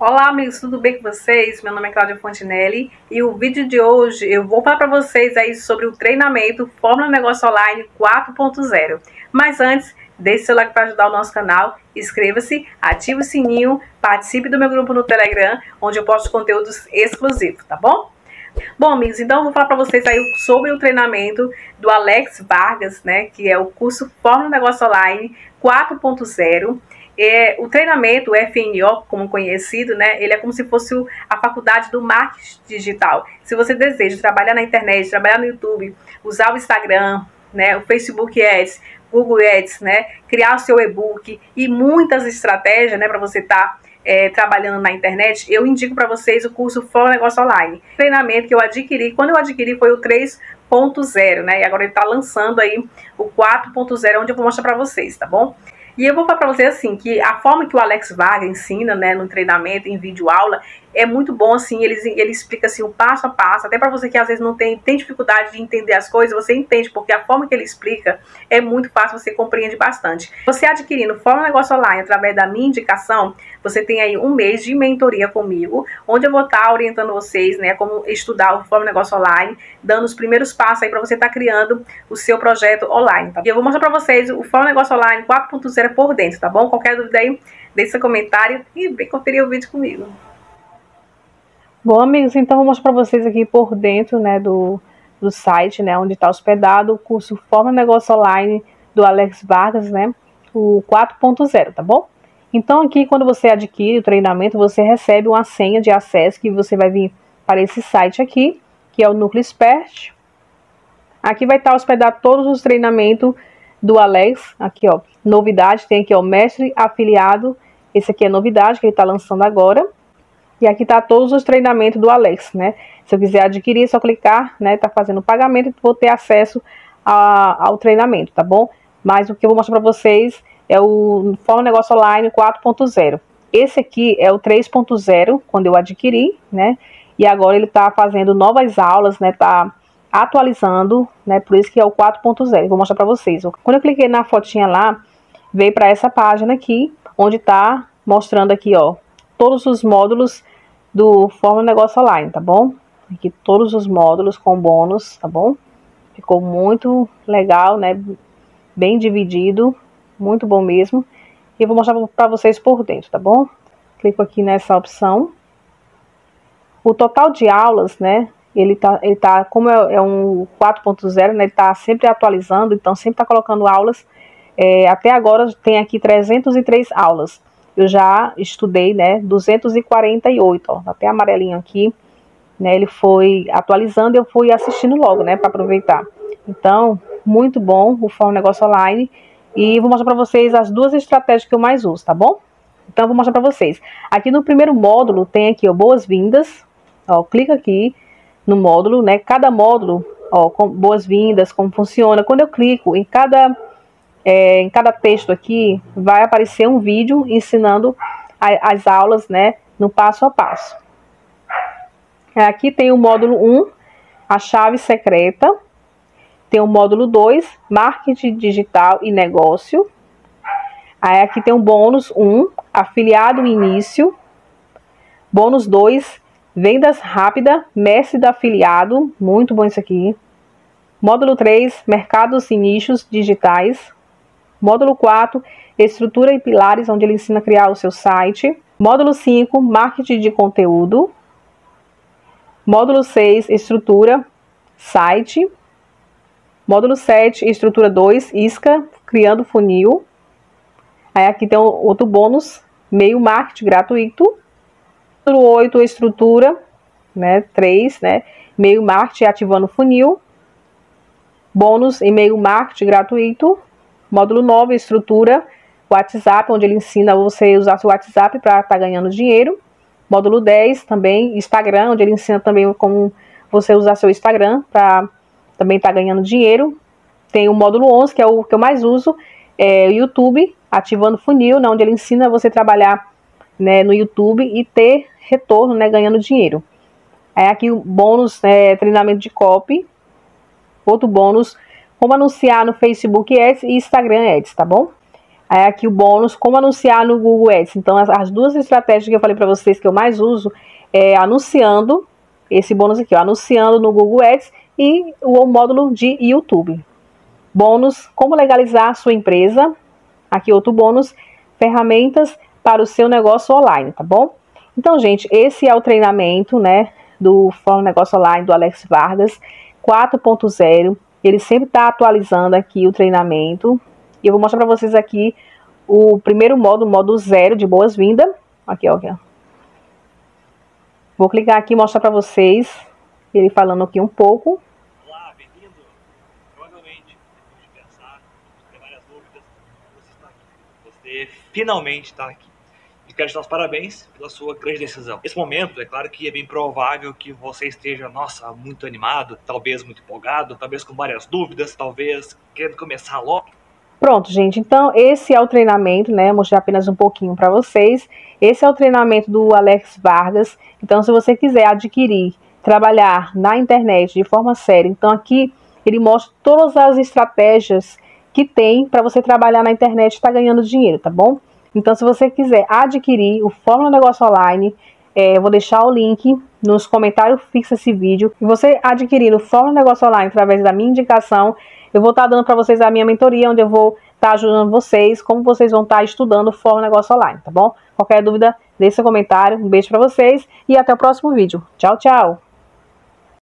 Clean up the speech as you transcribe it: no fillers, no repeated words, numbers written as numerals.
Olá amigos, tudo bem com vocês? Meu nome é Cláudia Fontenelle e o vídeo de hoje eu vou falar para vocês aí sobre o treinamento Fórmula Negócio Online 4.0. Mas antes, deixe seu like para ajudar o nosso canal, inscreva-se, ative o sininho, participe do meu grupo no Telegram, onde eu posto conteúdos exclusivos, tá bom? Bom amigos, então eu vou falar para vocês aí sobre o treinamento do Alex Vargas, né, que é o curso Fórmula Negócio Online 4.0. O treinamento, o FNO, como conhecido, né, ele é como se fosse a faculdade do marketing digital. Se você deseja trabalhar na internet, trabalhar no YouTube, usar o Instagram, né, o Facebook Ads, Google Ads, né, criar o seu e-book e muitas estratégias, né, para você estar trabalhando na internet, eu indico para vocês o curso Fórmula Negócio Online. O treinamento que eu adquiri, quando eu adquiri foi o 3.0, né, e agora ele está lançando aí o 4.0, onde eu vou mostrar para vocês, tá bom? E eu vou falar para vocês assim, que a forma que o Alex Vargas ensina, né, no treinamento, em vídeo-aula, é muito bom, assim, ele explica, assim, o passo a passo, até para você que às vezes não tem dificuldade de entender as coisas, você entende, porque a forma que ele explica é muito fácil, você compreende bastante. Você adquirindo Fórmula Negócio Online através da minha indicação, você tem aí um mês de mentoria comigo, onde eu vou estar orientando vocês, né, como estudar o Fórmula Negócio Online, dando os primeiros passos aí para você estar criando o seu projeto online, tá? E eu vou mostrar para vocês o Fórmula Negócio Online 4.0 por dentro, tá bom? Qualquer dúvida aí, deixe seu comentário e vem conferir o vídeo comigo. Bom, amigos, então vou mostrar para vocês aqui por dentro, né, do site, né, onde está hospedado o curso Fórmula Negócio Online do Alex Vargas, né, o 4.0, tá bom? Então aqui, quando você adquire o treinamento, você recebe uma senha de acesso que você vai vir para esse site aqui, que é o Núcleo Expert. Aqui vai estar hospedado todos os treinamentos do Alex, aqui ó, novidade, tem aqui ó, mestre afiliado, esse aqui é novidade que ele tá lançando agora, e aqui tá todos os treinamentos do Alex, né, se eu quiser adquirir, é só clicar, né, tá fazendo pagamento, vou ter acesso ao treinamento, tá bom? Mas o que eu vou mostrar para vocês é o Fórmula Negócio Online 4.0, esse aqui é o 3.0, quando eu adquiri, né, e agora ele tá fazendo novas aulas, né, tá atualizando, né, por isso que é o 4.0, vou mostrar para vocês. Quando eu cliquei na fotinha lá, veio para essa página aqui, onde tá mostrando aqui, ó, todos os módulos do Fórmula Negócio Online, tá bom? Aqui todos os módulos com bônus, tá bom? Ficou muito legal, né, bem dividido, muito bom mesmo. E eu vou mostrar para vocês por dentro, tá bom? Clico aqui nessa opção. O total de aulas, né, ele tá como é um 4.0, né, ele tá sempre atualizando, então sempre tá colocando aulas, até agora tem aqui 303 aulas, eu já estudei, né, 248, ó, até amarelinho aqui, né, ele foi atualizando, eu fui assistindo logo, né, para aproveitar. Então, muito bom o Fórmula Negócio Online, e vou mostrar para vocês as duas estratégias que eu mais uso, tá bom? Então, vou mostrar para vocês, aqui no primeiro módulo tem aqui, ó, boas-vindas, ó, clica aqui no módulo, né, cada módulo, ó, com boas-vindas, como funciona. Quando eu clico em cada texto aqui, vai aparecer um vídeo ensinando as aulas, né, no passo a passo. Aqui tem o módulo 1, a chave secreta, tem o módulo 2, marketing digital e negócio. Aí aqui tem o bônus 1, afiliado início, bônus 2, vendas rápida, mestre do afiliado, muito bom isso aqui. Módulo 3, mercados e nichos digitais. Módulo 4, estrutura e pilares, onde ele ensina a criar o seu site. Módulo 5, marketing de conteúdo. Módulo 6, estrutura, site. Módulo 7, estrutura 2, isca, criando funil. Aí aqui tem outro bônus, meio marketing gratuito. Módulo 8, estrutura, né, 3, né, e-mail marketing ativando funil, bônus e-mail marketing gratuito. Módulo 9, estrutura, WhatsApp, onde ele ensina você usar seu WhatsApp para estar ganhando dinheiro. Módulo 10, também Instagram, onde ele ensina também como você usar seu Instagram para também estar ganhando dinheiro. Tem o módulo 11, que é o que eu mais uso, o YouTube, ativando funil, né, onde ele ensina você trabalhar, né, no YouTube e ter retorno, né, ganhando dinheiro. Aí aqui o bônus, treinamento de copy. Outro bônus, como anunciar no Facebook Ads e Instagram Ads, tá bom? Aí aqui o bônus, como anunciar no Google Ads. Então as duas estratégias que eu falei para vocês que eu mais uso é anunciando, esse bônus aqui, ó, anunciando no Google Ads, e o módulo de YouTube. Bônus, como legalizar a sua empresa. Aqui outro bônus, ferramentas para o seu negócio online, tá bom? Então, gente, esse é o treinamento, né, do Fórmula Negócio Online, do Alex Vargas, 4.0. Ele sempre está atualizando aqui o treinamento. E eu vou mostrar para vocês aqui o primeiro módulo, o módulo 0 de boas-vindas. Aqui, ó, aqui, ó. Vou clicar aqui e mostrar para vocês ele falando aqui um pouco. Olá, bem-vindo. Provavelmente, depois de pensar, de ter várias dúvidas, você está aqui. Você finalmente está aqui. E quero te dar os parabéns pela sua grande decisão. Nesse momento, é claro que é bem provável que você esteja, nossa, muito animado, talvez muito empolgado, talvez com várias dúvidas, talvez querendo começar logo. Pronto, gente. Então, esse é o treinamento, né? Mostrei apenas um pouquinho para vocês. Esse é o treinamento do Alex Vargas. Então, se você quiser adquirir, trabalhar na internet de forma séria, então aqui ele mostra todas as estratégias que tem para você trabalhar na internet e estar ganhando dinheiro, tá bom? Então, se você quiser adquirir o Fórmula Negócio Online, eu vou deixar o link nos comentários fixo esse vídeo. E você adquirindo o Fórmula Negócio Online através da minha indicação, eu vou estar dando para vocês a minha mentoria, onde eu vou estar ajudando vocês, como vocês vão estar estudando Fórmula Negócio Online, tá bom? Qualquer dúvida, deixe seu comentário. Um beijo para vocês e até o próximo vídeo. Tchau, tchau!